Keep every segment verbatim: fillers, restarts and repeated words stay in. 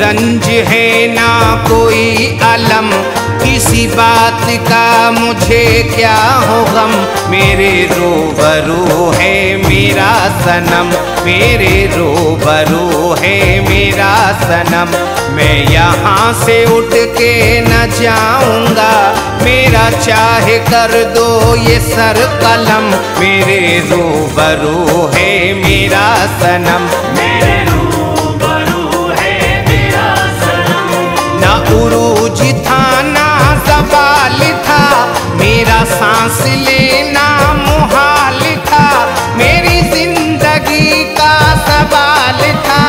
रंज है ना कोई अलम, किसी बात का मुझे क्या हो गम। मेरे रूबरू है मेरा सनम, मेरे रूबरू है मेरा सनम। मैं यहाँ से उठ के न जाऊँगा, मेरा चाहे कर दो ये सर कलम। मेरे रूबरू है मेरा सनम, मेरे रूबरू है मेरा सनम। ना उरूज था ना ज़वाल था, मेरा सांस लेना मुहाल था। मेरी जिंदगी का सवाल था,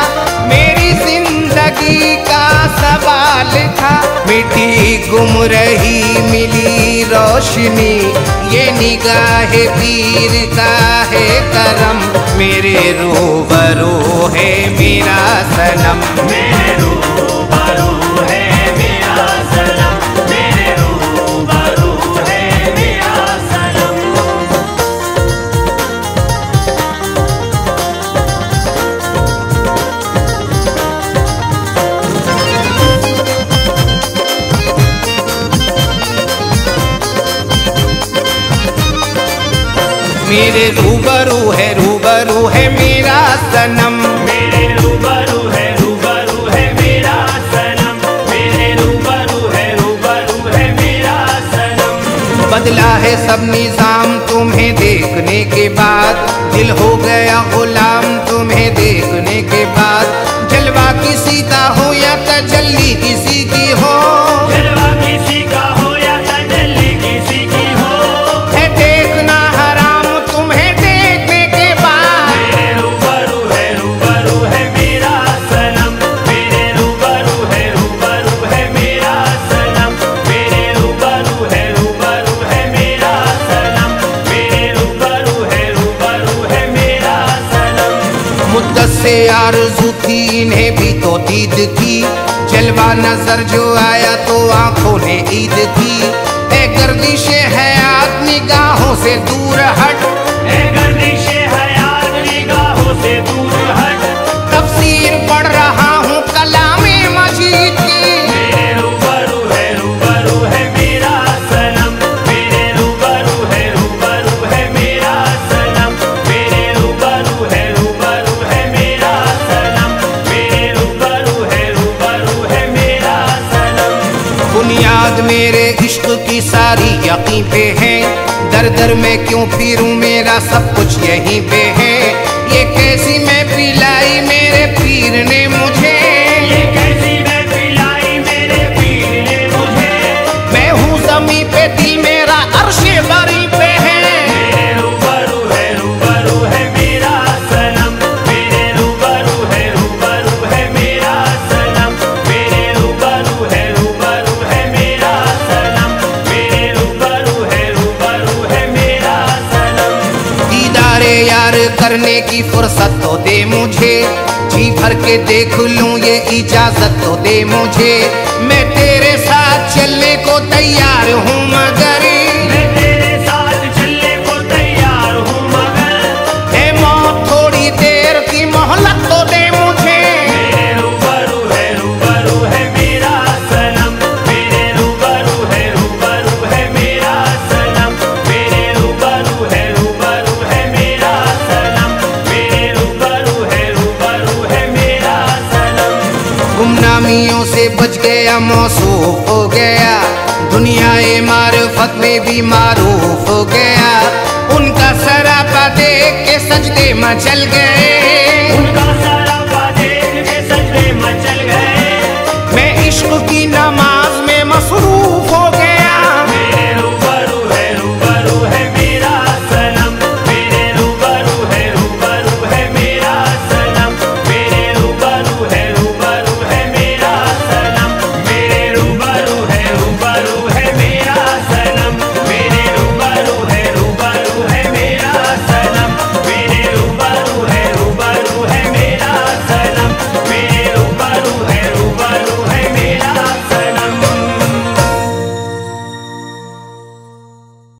मेरी जिंदगी का सवाल था। मिट्टी गुम रही मिली रोशनी, ये निगाह पीर का है करम। मेरे रूबरू है मेरा सनम, मेरे रूबरू है मेरा सनम, मेरे रूबरू है मेरा मेरे रूबरू है, रूबरू है मेरा सनम। मेरे रूबरू है, रूबरू है मेरा सनम। मेरे रूबरू है, रूबरू है मेरा सनम। बदला है सब निजाम तुम्हें देखने के बाद, दिल हो गया गुलाम तुम्हें देखने के बाद। जलवा किसी का हो या तजल्ली किसी की हो, जलवा किसी का हो या तजल्ली किसी की हो। है देखना से आरज़ू थी ने भी तो दीद की, जलवा नजर जो आया तो आंखों ने ईद की। ए गर्दिश हयात निगाहों से दूर हट, ए गर्दिश हयात निगाहों से दूर हट। तफसीर पढ़ रहा हूँ कलामे मजीद की। मेरे रूबरू है, रूबरू है मेरा सनम। मेरे रूबरू है, रूबरू है मेरा सनम। मेरे रूबरू है, रूबरू है बुनियाद मेरे इश्क की सारी यकीं पे है। दर दर में क्यों फिरूं, मेरा सब कुछ यहीं पे है। ये कैसी मैं पिलाई मेरे पीर ने मुझे, ये कैसी मैं पिलाई मेरे पीर ने मुझे। मैं हूँ ज़मीं पे, दिल मेरा अर्शे बरी पे है। करने की फुर्सत तो दे मुझे, जी भर के देख लूं ये इजाजत तो दे मुझे। मैं तेरे साथ चलने को तैयार हूँ मगर, मैं तेरे साथ चलने को तैयार हूँ मगर। है मौत थोड़ी देर की मोहलत तो दे मुझे। मेरे रूबरू है, रूबरू है मेरा सनम। मेरे रूबरू है, रूबरू है मेरा सनम। मेरे रूबरू है, रूबरू है मेरा सनम। गुमनामियों से बच गया, मौसूफ हो गया। दुनियाए मारूफत में भी मारूफ हो गया। उनका सरापा देख के सजदे मचल गया।